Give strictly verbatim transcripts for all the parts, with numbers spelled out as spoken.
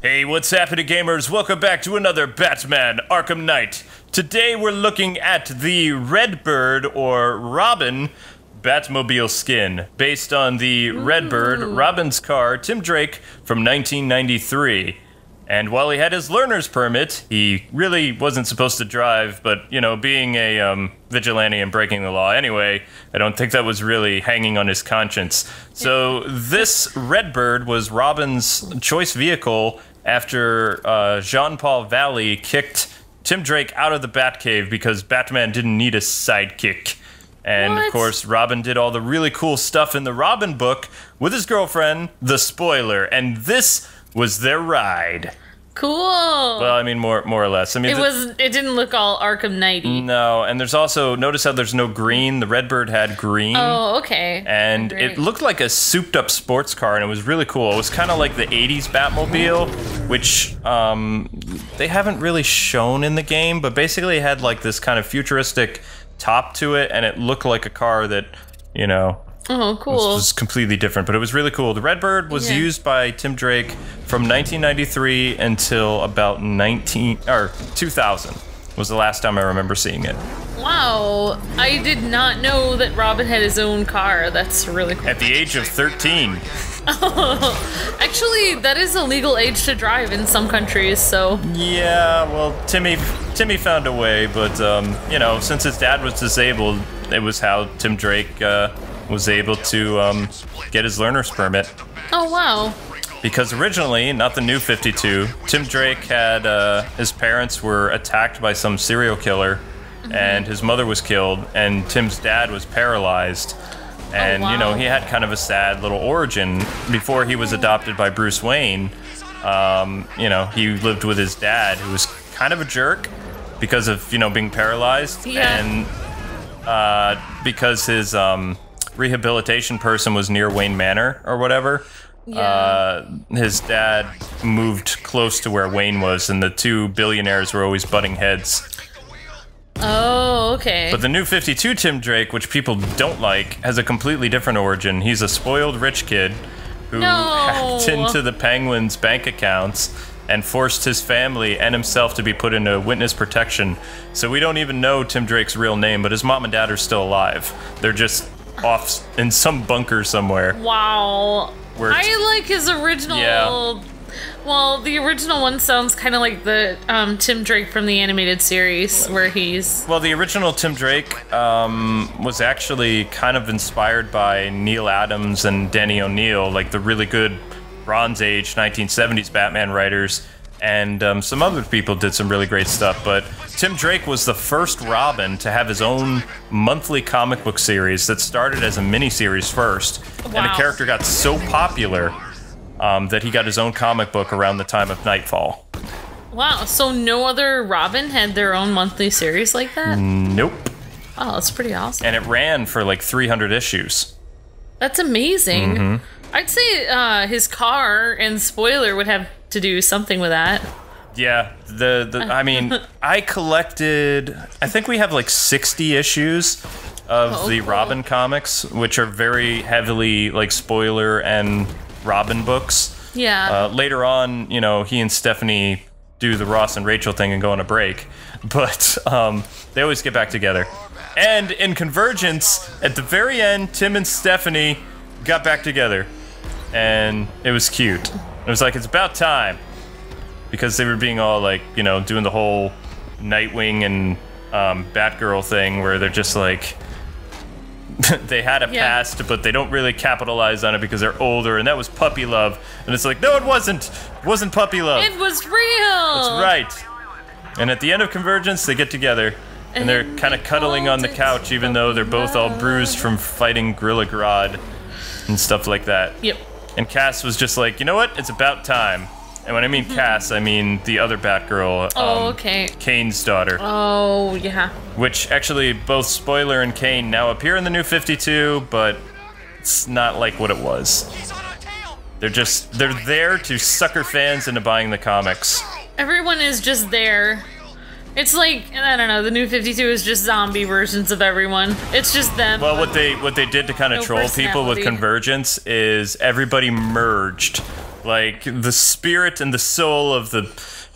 Hey, what's happening, gamers? Welcome back to another Batman Arkham Knight. Today we're looking at the Redbird, or Robin, Batmobile skin, based on the Redbird, Robin's car, Tim Drake, from nineteen ninety-three. And while he had his learner's permit, he really wasn't supposed to drive, but, you know, being a um, vigilante and breaking the law anyway, I don't think that was really hanging on his conscience. So this Redbird was Robin's choice vehicle after uh, Jean-Paul Valley kicked Tim Drake out of the Batcave because Batman didn't need a sidekick. And, what? Of course, Robin did all the really cool stuff in the Robin book with his girlfriend, the Spoiler, and this was their ride. Cool. Well, I mean, more more or less. I mean, it was. It didn't look all Arkham Knight-y. No, and there's also, notice how there's no green. The Redbird had green. Oh, okay. And Great. It looked like a souped-up sports car, and it was really cool. It was kind of like the eighties Batmobile, which um, they haven't really shown in the game, but basically it had like this kind of futuristic top to it, and it looked like a car that, you know. Oh, cool. It was, was completely different, but it was really cool. The Redbird was yeah. used by Tim Drake from nineteen ninety-three until about nineteen or two thousand was the last time I remember seeing it. Wow. I did not know that Robin had his own car. That's really cool. At the age of thirteen. Oh, actually, that is a legal age to drive in some countries, so. Yeah, well, Timmy Timmy found a way, but, um, you know, since his dad was disabled, it was how Tim Drake uh, was able to um, get his learner's permit. Oh, wow. Because originally, not the new fifty-two, Tim Drake had, uh, his parents were attacked by some serial killer, mm-hmm. and his mother was killed, and Tim's dad was paralyzed. And, oh, wow. you know, he had kind of a sad little origin before he was adopted by Bruce Wayne. Um, you know, he lived with his dad, who was kind of a jerk because of, you know, being paralyzed. Yeah. And uh, because his um, rehabilitation person was near Wayne Manor or whatever, yeah. uh, his dad moved close to where Wayne was, and the two billionaires were always butting heads. Oh, okay. But the new fifty-two Tim Drake, which people don't like, has a completely different origin. He's a spoiled rich kid who no. hacked into the Penguin's bank accounts and forced his family and himself to be put into witness protection. So we don't even know Tim Drake's real name, but his mom and dad are still alive. They're just off in some bunker somewhere. Wow. Where I like his original... Yeah. Well, the original one sounds kind of like the um, Tim Drake from the animated series, where he's... Well, the original Tim Drake um, was actually kind of inspired by Neal Adams and Denny O'Neil, like the really good Bronze Age nineteen seventies Batman writers, and um, some other people did some really great stuff, but Tim Drake was the first Robin to have his own monthly comic book series that started as a miniseries first, wow. and the character got so popular... Um, that he got his own comic book around the time of Nightfall. Wow, so no other Robin had their own monthly series like that? Nope. Oh, that's pretty awesome. And it ran for like three hundred issues. That's amazing. Mm-hmm. I'd say uh, his car and Spoiler would have to do something with that. Yeah, the, the I mean, I collected, I think we have like sixty issues of oh, the cool. Robin comics, which are very heavily like Spoiler and Robin books. Yeah. Uh, later on, you know, he and Stephanie do the Ross and Rachel thing and go on a break, but um, they always get back together. And in Convergence, at the very end, Tim and Stephanie got back together, and it was cute. It was like, it's about time, because they were being all like, you know, doing the whole Nightwing and um, Batgirl thing where they're just like, they had a yeah. past, but they don't really capitalize on it because they're older, and that was puppy love. And it's like, no, it wasn't. It wasn't puppy love. It was real. That's right. And at the end of Convergence, they get together, and, and they're kind of cuddling on the couch, even though they're both all bruised from fighting Gorilla Grodd and stuff like that. Yep. And Cass was just like, you know what? It's about time. And when I mean Cass, I mean the other Batgirl, um, oh, okay. Kane's daughter. Oh, yeah. Which, actually, both Spoiler and Kane now appear in the new fifty-two, but it's not like what it was. They're just, they're there to sucker fans into buying the comics. Everyone is just there It's like, I don't know, the new fifty-two is just zombie versions of everyone. It's just them. Well, what they what they did to kind of no troll people with Convergence is everybody merged. Like, the spirit and the soul of the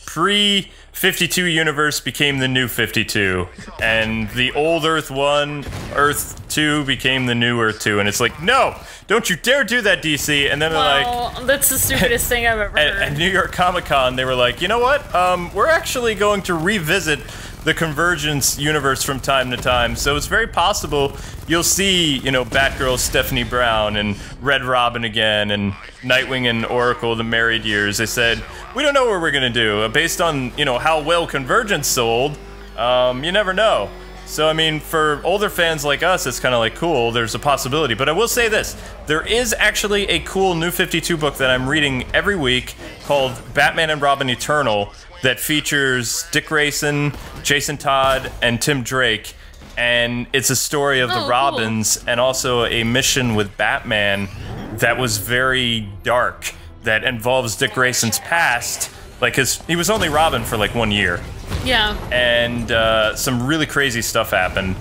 pre fifty-two universe became the new fifty-two, and the old Earth one, Earth two became the new Earth two, and it's like, no! Don't you dare do that, D C! And then well, they're like... that's the stupidest at, thing I've ever heard. At, at New York Comic-Con, they were like, you know what? Um, we're actually going to revisit the Convergence universe from time to time, so it's very possible you'll see, you know, Batgirl Stephanie Brown and Red Robin again and Nightwing and Oracle, the married years. They said, we don't know what we're gonna do. Based on, you know, how well Convergence sold, um, you never know. So, I mean, for older fans like us, it's kind of like, cool, there's a possibility. But I will say this, there is actually a cool new fifty-two book that I'm reading every week called Batman and Robin Eternal that features Dick Grayson, Jason Todd, and Tim Drake. And it's a story of oh, the Robins cool. and also a mission with Batman that was very dark, that involves Dick Grayson's past. Like, his, he was only Robin for like one year. Yeah. And uh, some really crazy stuff happened.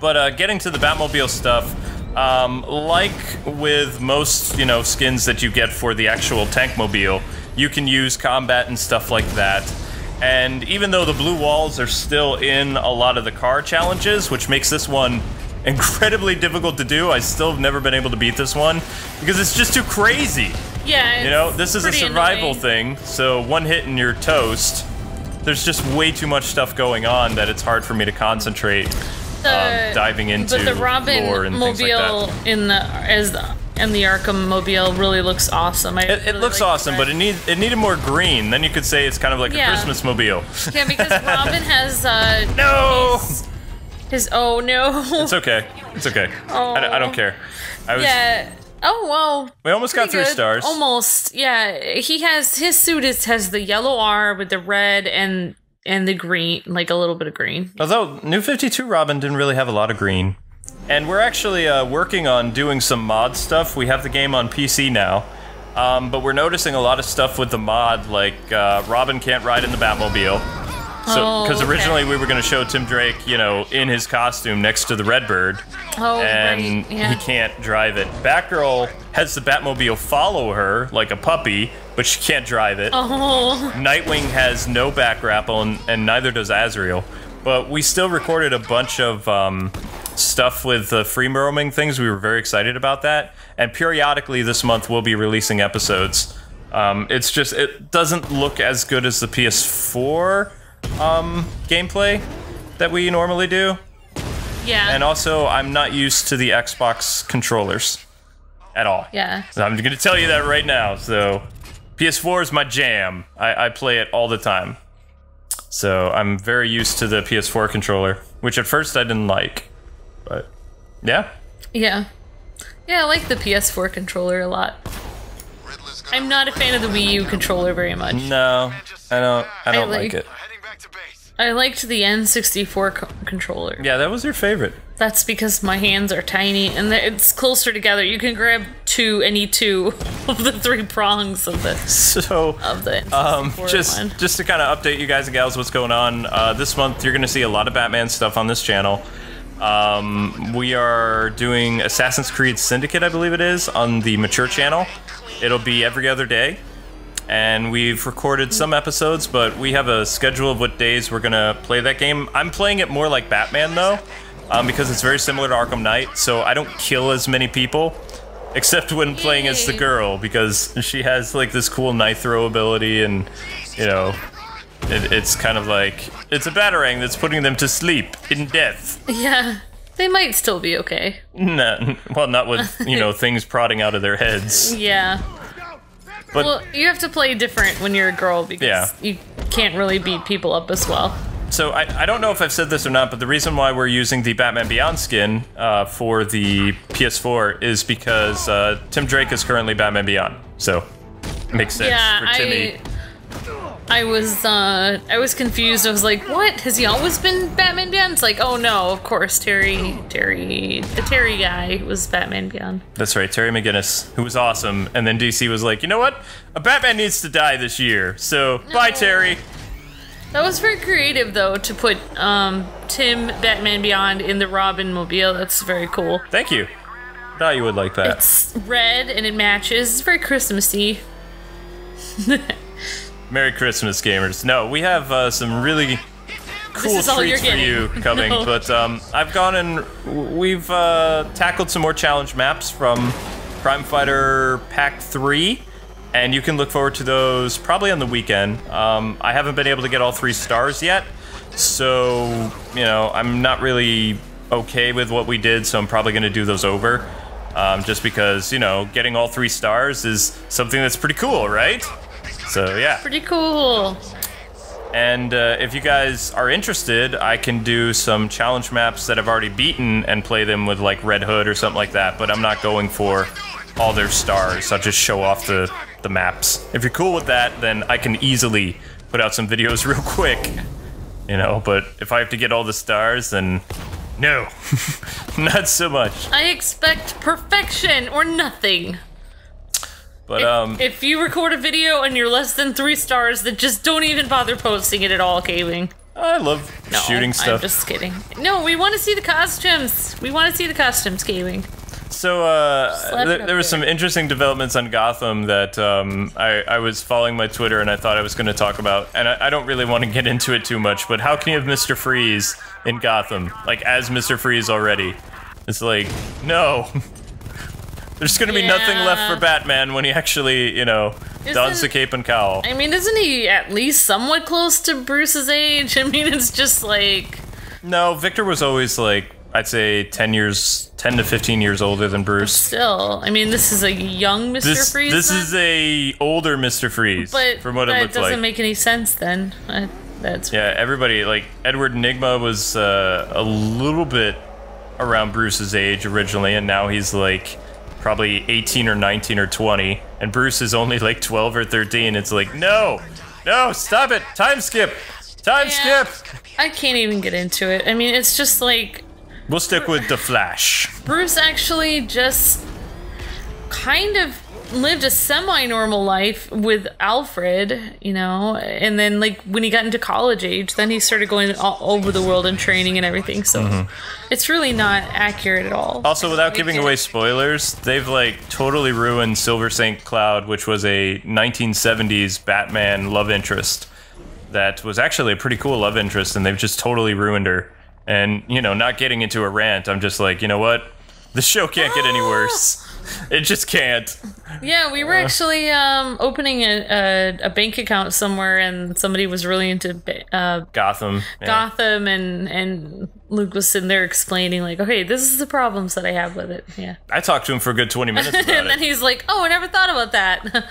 But uh, getting to the Batmobile stuff, um, like with most, you know, skins that you get for the actual Tankmobile, you can use combat and stuff like that. And even though the blue walls are still in a lot of the car challenges, which makes this one incredibly difficult to do, I still have never been able to beat this one because it's just too crazy. Yeah, it's you know, this is a survival annoying. thing, so one hit and you're toast. There's just way too much stuff going on that it's hard for me to concentrate the, um, diving into but the Robin lore and mobile things like that. In the as the, and the Arkham Mobile really looks awesome. I it really it looks like awesome, that. but it need it needed more green. Then you could say it's kind of like yeah. a Christmas mobile. Yeah, because Robin has uh, no his, his oh no. It's okay. It's okay. Oh. I, I don't care. I was, yeah. Oh well. We almost got three good. stars. Almost, yeah. He has his suit is has the yellow R with the red and and the green, like a little bit of green. Although New fifty-two Robin didn't really have a lot of green, and we're actually uh, working on doing some mod stuff. We have the game on P C now, um, but we're noticing a lot of stuff with the mod, like uh, Robin can't ride in the Batmobile. So, because oh, okay. originally we were going to show Tim Drake, you know, in his costume next to the Redbird, oh, and right. yeah. he can't drive it. Batgirl has the Batmobile follow her like a puppy, but she can't drive it. Oh. Nightwing has no back grapple, and, and neither does Azrael. But we still recorded a bunch of um, stuff with the free roaming things. We were very excited about that, and periodically this month we'll be releasing episodes. Um, it's just it doesn't look as good as the P S four. Um, gameplay that we normally do. Yeah. And also, I'm not used to the Xbox controllers at all. Yeah. So I'm gonna tell you that right now. So, P S four is my jam. I, I play it all the time. So, I'm very used to the P S four controller, which at first I didn't like. But, yeah. Yeah. Yeah, I like the P S four controller a lot. I'm not a fan of the Wii U controller very much. No, I don't, I don't I like, like it. I liked the N sixty-four co controller. Yeah, that was your favorite. That's because my hands are tiny and it's closer together. You can grab two, any two of the three prongs of the so of the um, just one. Just to kind of update you guys and gals, what's going on uh, this month? You're going to see a lot of Batman stuff on this channel. Um, we are doing Assassin's Creed Syndicate, I believe it is, on the Mature channel. It'll be every other day. And we've recorded some episodes, but we have a schedule of what days we're gonna play that game. I'm playing it more like Batman, though, um, because it's very similar to Arkham Knight, so I don't kill as many people, except when playing as the girl, because she has, like, this cool knife throw ability, and, you know, it, it's kind of like, it's a batarang that's putting them to sleep in death. Yeah. They might still be okay. No, well, not with, you know, things prodding out of their heads. Yeah. But, well, you have to play different when you're a girl because yeah. you can't really beat people up as well. So I, I don't know if I've said this or not, but the reason why we're using the Batman Beyond skin uh, for the P S four is because uh, Tim Drake is currently Batman Beyond, so it makes sense yeah, for Timmy. I, I was uh, I was confused. I was like, what? Has he always been Batman Beyond? It's like, oh no, of course, Terry, Terry, the Terry guy was Batman Beyond. That's right, Terry McGinnis, who was awesome, and then D C was like, you know what? A Batman needs to die this year, so no. bye, Terry. That was very creative, though, to put um, Tim, Batman Beyond, in the Robin mobile. That's very cool. Thank you. Thought you would like that. It's red and it matches. It's very Christmassy. Merry Christmas, gamers. No, we have uh, some really cool treats for you coming. No. But um, I've gone and we've uh, tackled some more challenge maps from Crime Fighter Pack three. And you can look forward to those probably on the weekend. Um, I haven't been able to get all three stars yet, so, you know, I'm not really okay with what we did, so I'm probably gonna do those over. Um, just because, you know, getting all three stars is something that's pretty cool, right? So, yeah. Pretty cool. And uh, if you guys are interested, I can do some challenge maps that I've already beaten and play them with, like, Red Hood or something like that, but I'm not going for all their stars. I'll just show off the the maps. If you're cool with that, then I can easily put out some videos real quick, you know, but if I have to get all the stars, then no. Not so much. I expect perfection or nothing. But if, um if you record a video and you're less than three stars, then just don't even bother posting it at all, caving. I love no, shooting stuff. I'm just kidding. No, we want to see the costumes. We want to see the costumes, caving. So, uh, th there were some interesting developments on Gotham that um, I, I was following my Twitter and I thought I was going to talk about, and I, I don't really want to get into it too much, but how can you have Mister Freeze in Gotham? Like, as Mister Freeze already? It's like, no. There's going to be yeah. nothing left for Batman when he actually, you know, isn't, dons the cape and cowl. I mean, isn't he at least somewhat close to Bruce's age? I mean, it's just like... No, Victor was always like... I'd say ten years, ten to fifteen years older than Bruce. But still, I mean, this is a young Mister This, Freeze. This then? is a older Mister Freeze, but from what it looks like. That doesn't make any sense then. I, that's yeah, weird. Everybody, like, Edward Nygma was uh, a little bit around Bruce's age originally, and now he's, like, probably eighteen or nineteen or twenty, and Bruce is only, like, twelve or thirteen. It's like, no, no, stop it, time skip, time yeah, skip. I can't even get into it. I mean, it's just, like... We'll stick with the Flash. Bruce actually just kind of lived a semi-normal life with Alfred, you know, and then, like, when he got into college age, then he started going all over the world and training and everything, so mm-hmm. it's really not accurate at all. Also, without giving away spoilers, they've, like, totally ruined Silver Saint Cloud, which was a nineteen seventies Batman love interest that was actually a pretty cool love interest, and they've just totally ruined her. And, you know, not getting into a rant, I'm just like, you know what? The show can't get any worse. It just can't. Yeah, we were uh, actually um, opening a, a, a bank account somewhere, and somebody was really into uh, Gotham. Yeah. Gotham, and, and Luke was sitting there explaining, like, okay, this is the problems that I have with it. Yeah. I talked to him for a good twenty minutes about And then it. He's like, oh, I never thought about that.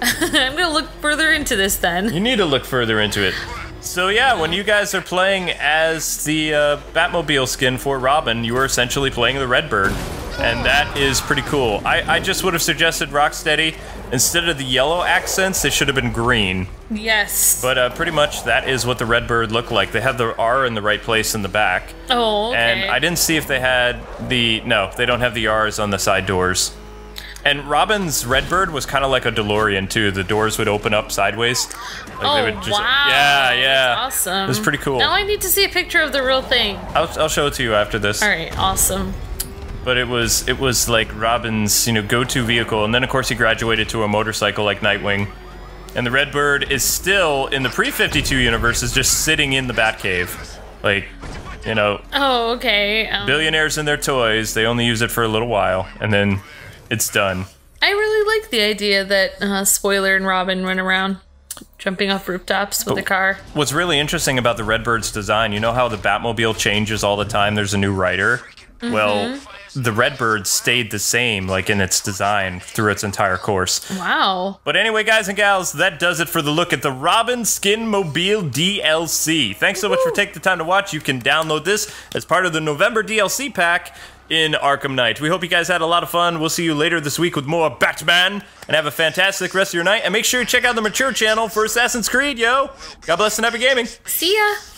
I'm going to look further into this then. You need to look further into it. So yeah, when you guys are playing as the uh, Batmobile skin for Robin, you are essentially playing the Redbird, and that is pretty cool. I, I just would have suggested Rocksteady, instead of the yellow accents, they should have been green. Yes. But uh, pretty much that is what the Redbird looked like. They had the R in the right place in the back. Oh, okay. And I didn't see if they had the, no, they don't have the R's on the side doors. And Robin's Redbird was kind of like a DeLorean, too. The doors would open up sideways. Like oh, they would just, wow. Yeah, yeah. That's awesome. It was pretty cool. Now I need to see a picture of the real thing. I'll, I'll show it to you after this. All right, awesome. But it was it was like Robin's, you know, go-to vehicle. And then, of course, he graduated to a motorcycle like Nightwing. And the Redbird is still, in the pre fifty-two universe, is just sitting in the Batcave. Like... You know... Oh, okay. Um, billionaires and their toys, they only use it for a little while. And then... It's done. I really like the idea that uh, Spoiler and Robin went around jumping off rooftops with but a car. What's really interesting about the Redbird's design, you know how the Batmobile changes all the time? There's a new rider? Mm-hmm. Well, the Redbird stayed the same, like, in its design through its entire course. Wow. But anyway, guys and gals, that does it for the look at the Robin Skin Mobile D L C. Thanks so Woo-hoo. much for taking the time to watch. You can download this as part of the November D L C pack in Arkham Knight. We hope you guys had a lot of fun. We'll see you later this week with more Batman, and have a fantastic rest of your night, and make sure you check out the Mature channel for Assassin's Creed, yo! God bless and happy gaming! See ya!